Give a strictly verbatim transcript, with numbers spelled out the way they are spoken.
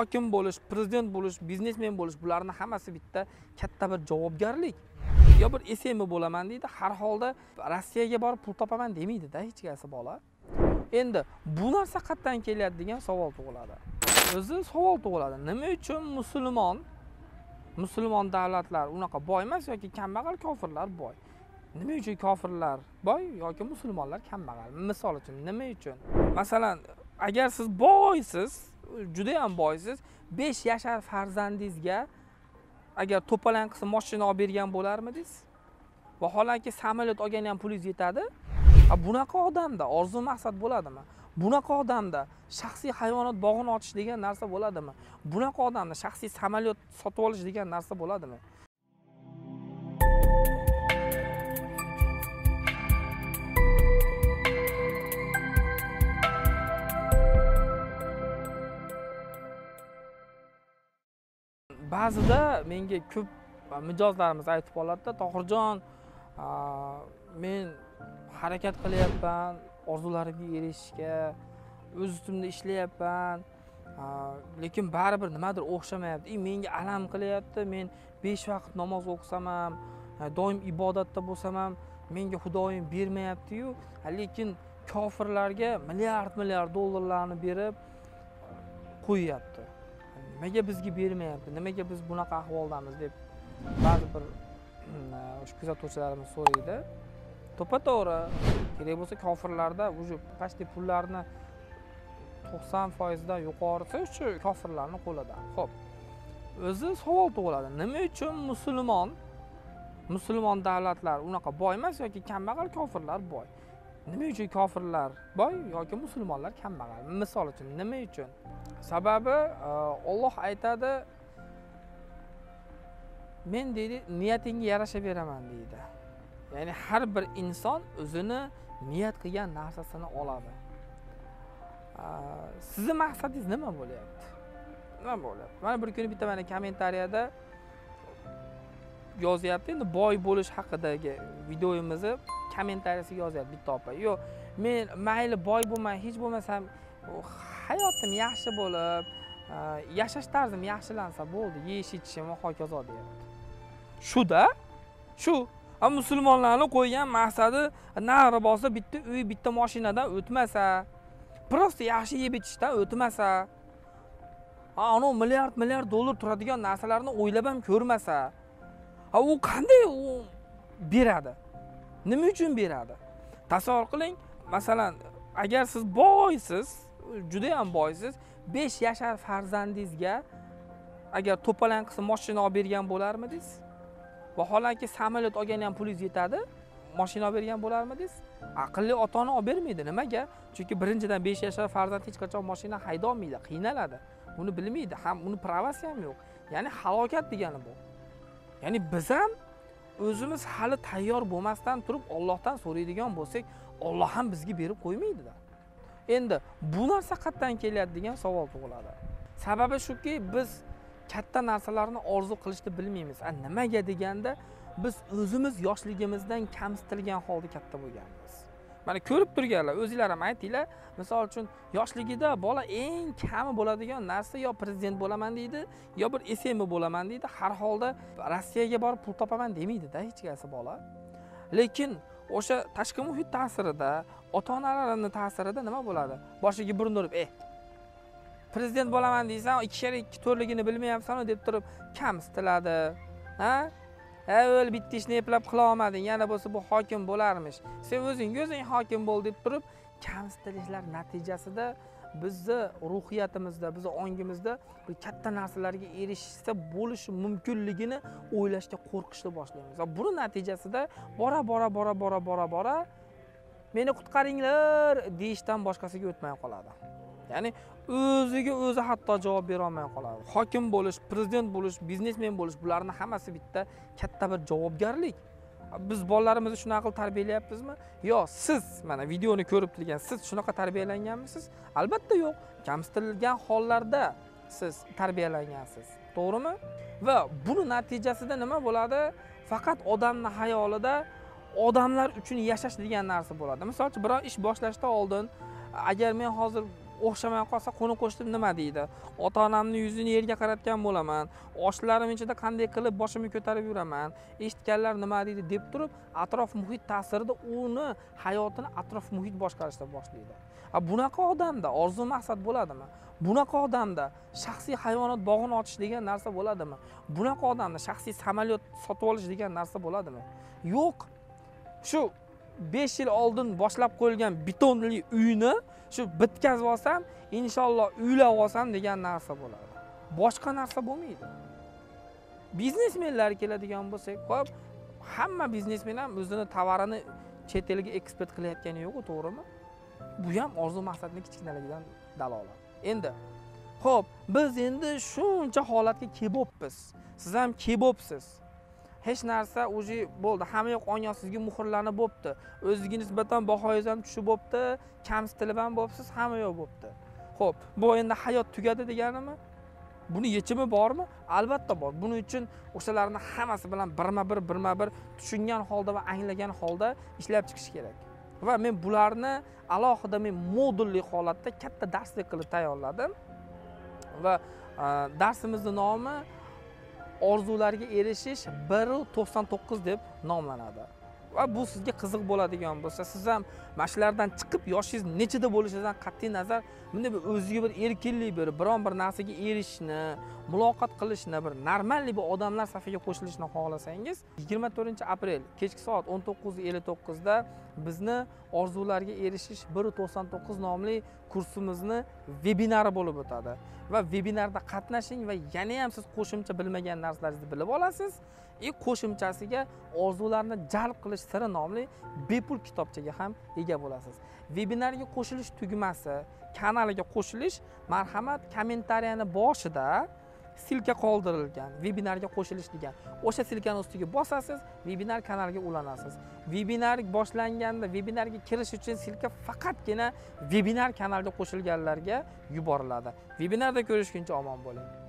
hokim bo'lish, prezident bo'lish, biznesmen bo'lish, bularning hammasi bitta katta bir javobgarlik. Yo bir esemi bo'laman deydi, har holda Rossiyaga borib pul topaman demaydi-da hech qaysi bola. Endi bu narsa qatdan kelyapti degan savol tug'iladi. O'zi savol tug'iladi. Nima uchun musulmon musulmon davlatlar unaqa boy emas yoki kambag'al kofirlar boy? Nima uchun kofirlar boy yoki musulmonlar kambag'al? Misol uchun nima uchun? Masalan, agar siz boysiz, juda ham boysiz, besh yashar farzandingizga agar to'palang qilsa mashina olib bergan bo'larmidingiz? Vaholanki samolyot olgan ham pulingiz yetadi. Bunaqa odamda orzu maqsad bo'ladimi? Bunaqa odamda shaxsiy hayvonot bog'ini ochish degan narsa bo'ladimi? Bunaqa odamda shaxsiy samolyot sotib olish degan narsa bo'ladimi? Ba'zida menga ko'p mijozlarimiz aytib qoladi-da, Tohirjon, men harakat qilyapman, orzularimga erishishga, o'z ustimda ishlayapman, lekin baribir nimadir o'xshamayapti. Menga alam qilyapti. Men besh vaqt namoz o'qisam ham, doim ibodatda bo'lsam ham, menga Xudoyim bermayapti-yu, lekin kofirlarga milliard-milliard dollarlarni berib qo'yapti. Nimaga bizga bermayapti? Nimaga biz bunaqa ahvoldamiz deb ba'zi bir o'sha kuzatuvchilarimiz so'raydi. To'pa-to'g'ri, kerak bo'lsa kofirlarda o'sha pashti pullarni to'qson foiz dan yuqorisi shu kofirlarning qo'lida. Xo'p. O'zi savol tug'iladi. Nima uchun musulmon musulmon davlatlar unaqa boy emas yoki kambag'al kofirlar boy? Nima uchun kofirlar boy yoki musulmonlar kambag'al? Misol uchun nima uchun? Sababi Alloh aytadi, men deydi niyatinga yarasha beraman deydi. Ya'ni har bir inson o'zini niyat qilgan narsasini oladi. Sizning maqsadingiz nima bo'lyapti? Nima bo'lyapti? Mana bir kuni bitta mana kommentariyada yozyapti, endi boy bo'lish haqidagi videoimizni kommentariyasiga yozyapti bitta opa. Yo'q, men mayli boy bo'lmay, hech bo'lmasam hayotim yaxshi bo'lib, yashash tarzim yaxshilansa bo'ldi, yeyish ichishim va hokazo deyapti. Shu-da, shu musulmonlarning qo'ygan maqsadi nari bo'lsa, bitta uy, bitta mashinadan o'tmasa, prosta yaxshi yeb ichishdan o'tmasa, ana milliard-milliard dollar turadigan narsalarni o'ylab ham ko'rmasa, ha u qanday u beradi? Nima uchun beradi? Tasavvur qiling, masalan, agar siz boysiz, juda ham boysiz, besh yashar farzandingizga agar to'palang qilsa mashina olib bergan bo'larmidingiz? Vaholanki samolyot olgan ham pulingiz yetadi, mashina olib bergan bo'larmidingiz? Aqlli ota-ona olib bermaydi. Nimaga? Chunki birinchidan besh yashar farzand hech qachon mashina hayda olmaydi, qiynaladi. Buni bilmaydi, ham uni pravasi ham yo'q. Ya'ni halokat degani bu. Ya'ni biz ham o'zimiz hali tayyor bo'lmasdan turib Allohdan so'raydigan bo'lsak, Alloh ham bizga berib qo'ymaydi-da. Endi bu narsa qatdan kelyapti degan savol tug'iladi. Sababi shuki, biz katta narsalarni orzu qilishni bilmaymiz. A nimaga deganda, biz o'zimiz yoshligimizdan kamsitilgan holda katta bo'lganmiz. Mana ko'rib turganlar, o'zingizlar ham aytinglar, misol uchun yoshligida bola eng kami bo'ladigan narsa yo prezident bo'laman deydi, yo bir esemi bo'laman deydi, har holda Rossiyaga borib pul topaman demaydi-da hech qaysi bola. Lekin o'sha tashqi muhit ta'sirida, ota-onalarning ta'sirida nima bo'ladi? Boshiga burun urib, "Eh, prezident bo'laman deysan, ikki karra ikki to'rtligini bilmayapsan-ku" deb turib kamsitiladi. Ha? Avval bitta ishni eplab qila olmading, yana bo'lsa bu hokim bo'larmish. Sen o'zing o'zing hokim bo'l deb turib kamsitilishlar natijasida bizni ruhiyatimizda, bizni ongimizda bir katta narsalarga erishishsa bo'lishi mumkinligini o'ylashga qo'rqishni boshlaymiz. Va buni natijasida bora bora bora bora bora bora meni qutqaringlar deyishdan boshqasiga o'tmay qoladi. Ya'ni o'ziga o'zi hatto javob bera olmay qoladi. Hokim bo'lish, prezident bo'lish, biznesmen bo'lish, bularning hammasi bitta katta bir javobgarlik. Biz bolalarimizni shunaqa tarbiyalayapmizmi? Yo'q, siz mana videoni ko'rib turgan siz shunaqa tarbiyalanganmisiz? Albatta yo'q. Kamsitilgan hollarda siz tarbiyalangansiz. To'g'rimi? Va buni natijasida nima bo'ladi? Faqat odamning hayolida odamlar uchun yashash degan narsa bo'ladi. Masalan, biror ish boshlashdan oldin, agar men hozir o'xshamay qolsa qo'ni qo'shtim nima deydi? Ota-onamning yuzini yerga qaratgan bo'laman. Oshlarim ichida qanday qilib boshimni ko'tarib yuraman? Eshitganlar nima deydi deb turib, atrof muhit ta'sirida uni hayotini atrof muhit boshqarishdan boshlaydi. A bunaqa odamda orzu maqsad bo'ladimi? Bunaqa odamda shaxsiy hayvonot bog'ini ochish degan narsa bo'ladimi? Bunaqa odamda shaxsiy samolyot sotib olish degan narsa bo'ladimi? Yo'q. Shu besh yil oldin boshlab qo'yilgan betonli uyni shu bitkazib olsam, inshaalloh uylab olsam degan narsa bo'ladi. Boshqa narsa bo'lmaydi. Biznesmenlar keladigan bo'lsak, ko'p hamma biznesmen ham o'zini tovarini chet elga eksport qilayotgani yo'q, to'g'rimi? Bu ham orzu maqsadning kichkinaligidan dalolat. Endi xo'p, biz endi shuncha holatga kelibmiz. Siz ham kelibsiz. Hech narsa o'zi bo'ldi. Hamma yoq onyosizga muhrlanib bo'pti. O'zingizga nisbatan bahoyingiz ham tushib bo'pti, kamsitilib ham bo'psiz, hamma yo'q bo'pti. Xo'p, bu endi hayot tugadi deganimi? Buni yechimi bormi? Albatta bor. Buning uchun o'shalarning hammasi bilan birma-bir, birma-bir tushungan holda va anglagan holda ishlab chiqish kerak. Va men bularni alohida men modulli holatda katta darslik qilib tayyorladim. Va darsimizning nomi orzularga erishish bir to'qson to'qqiz deb nomlanadi. Va bu sizga qiziq bo'ladigan bo'lsa, siz ham mashlardan chiqib yoshingiz nechida bo'lishidan qat'iy nazar bunday bir o'ziga bir erkinlik berib, biron bir narsaga erishishni, muloqot qilishni, bir normal bir odamlar safiga qo'shilishni xohlasangiz, yigirma to'rtinchi aprel kechki soat o'n to'qqiz ellik to'qqiz da bizni orzularga erishish bir to'qson to'qqiz nomli kursimizni vebinari bo'lib o'tadi. Va vebinarda qatnashing va yana ham siz qo'shimcha bilmagan narsalaringizni bilib olasiz. E qo'shimchasiga orzularni jalb qilish siri nomli bepul kitobchaga ham ega bo'lasiz. Vebinarga qo'shilish tugmasi, kanaliga qo'shilish, marhamat, kommentariyani boshida silka qoldirilgan vebinarga qo'shilish degan. O'sha silkani ustiga bosasiz, vebinar kanaliga ulanasiz. Vebinar boshlanganda vebinarga kirish uchun silka faqatgina vebinar kanaliga qo'shilganlarga yuboriladi. Vebinarda ko'rishguncha omon bo'ling.